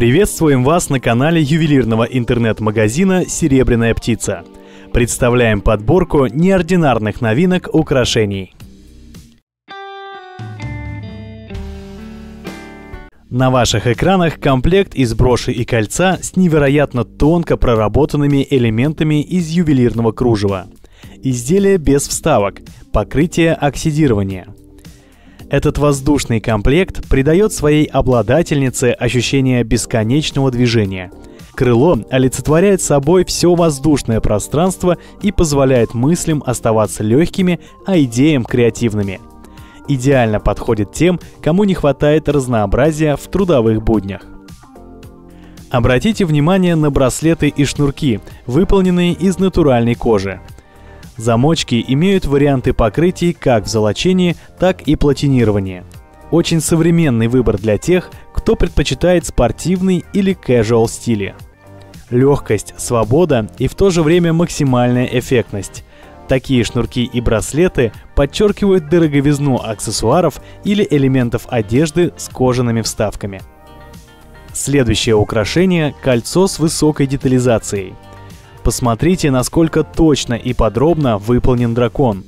Приветствуем вас на канале ювелирного интернет-магазина «Серебряная птица». Представляем подборку неординарных новинок украшений. На ваших экранах комплект из броши и кольца с невероятно тонко проработанными элементами из ювелирного кружева. Изделие без вставок, покрытие оксидирования. Этот воздушный комплект придает своей обладательнице ощущение бесконечного движения. Крыло олицетворяет собой все воздушное пространство и позволяет мыслям оставаться легкими, а идеям креативными. Идеально подходит тем, кому не хватает разнообразия в трудовых буднях. Обратите внимание на браслеты и шнурки, выполненные из натуральной кожи. Замочки имеют варианты покрытий как в золочении, так и платинировании. Очень современный выбор для тех, кто предпочитает спортивный или casual стили. Легкость, свобода и в то же время максимальная эффектность. Такие шнурки и браслеты подчеркивают дороговизну аксессуаров или элементов одежды с кожаными вставками. Следующее украшение – кольцо с высокой детализацией. Посмотрите, насколько точно и подробно выполнен дракон.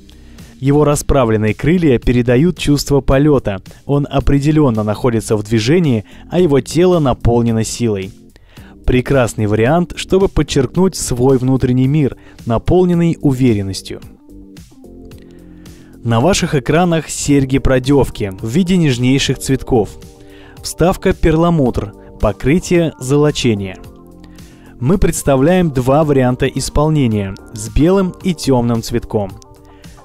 Его расправленные крылья передают чувство полета, он определенно находится в движении, а его тело наполнено силой. Прекрасный вариант, чтобы подчеркнуть свой внутренний мир, наполненный уверенностью. На ваших экранах серьги-продевки в виде нежнейших цветков. Вставка перламутр, покрытие золочение. Мы представляем два варианта исполнения – с белым и темным цветком.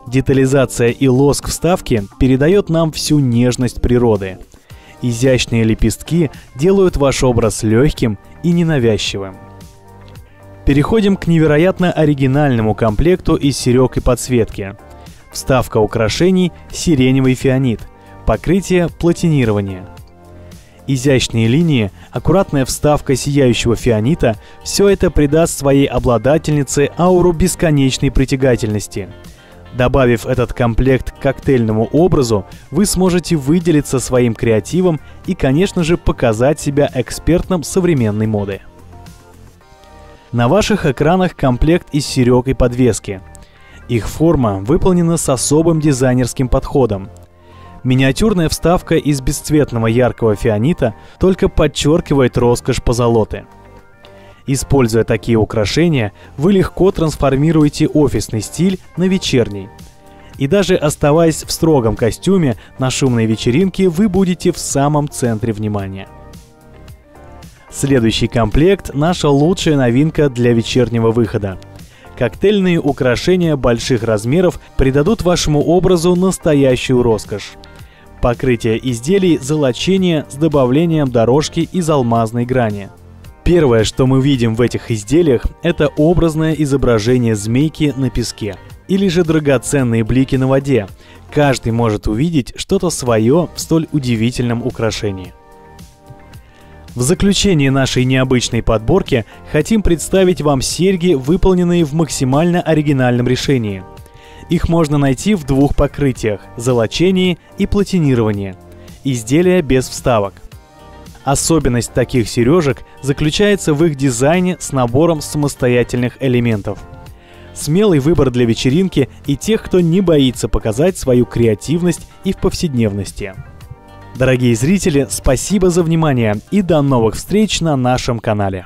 Детализация и лоск вставки передает нам всю нежность природы. Изящные лепестки делают ваш образ легким и ненавязчивым. Переходим к невероятно оригинальному комплекту из серег и подсветки. Вставка украшений – сиреневый фианит, покрытие платинирование. Изящные линии, аккуратная вставка сияющего фианита – все это придаст своей обладательнице ауру бесконечной притягательности. Добавив этот комплект к коктейльному образу, вы сможете выделиться своим креативом и, конечно же, показать себя экспертом современной моды. На ваших экранах комплект из серег и подвески. Их форма выполнена с особым дизайнерским подходом. Миниатюрная вставка из бесцветного яркого фианита только подчеркивает роскошь позолоты. Используя такие украшения, вы легко трансформируете офисный стиль на вечерний. И даже оставаясь в строгом костюме, на шумной вечеринке вы будете в самом центре внимания. Следующий комплект – наша лучшая новинка для вечернего выхода. Коктейльные украшения больших размеров придадут вашему образу настоящую роскошь. Покрытие изделий золочение с добавлением дорожки из алмазной грани. Первое, что мы видим в этих изделиях, это образное изображение змейки на песке. Или же драгоценные блики на воде. Каждый может увидеть что-то свое в столь удивительном украшении. В заключение нашей необычной подборки хотим представить вам серьги, выполненные в максимально оригинальном решении. Их можно найти в двух покрытиях – золочении и платинировании. Изделия без вставок. Особенность таких сережек заключается в их дизайне с набором самостоятельных элементов. Смелый выбор для вечеринки и тех, кто не боится показать свою креативность и в повседневности. Дорогие зрители, спасибо за внимание и до новых встреч на нашем канале.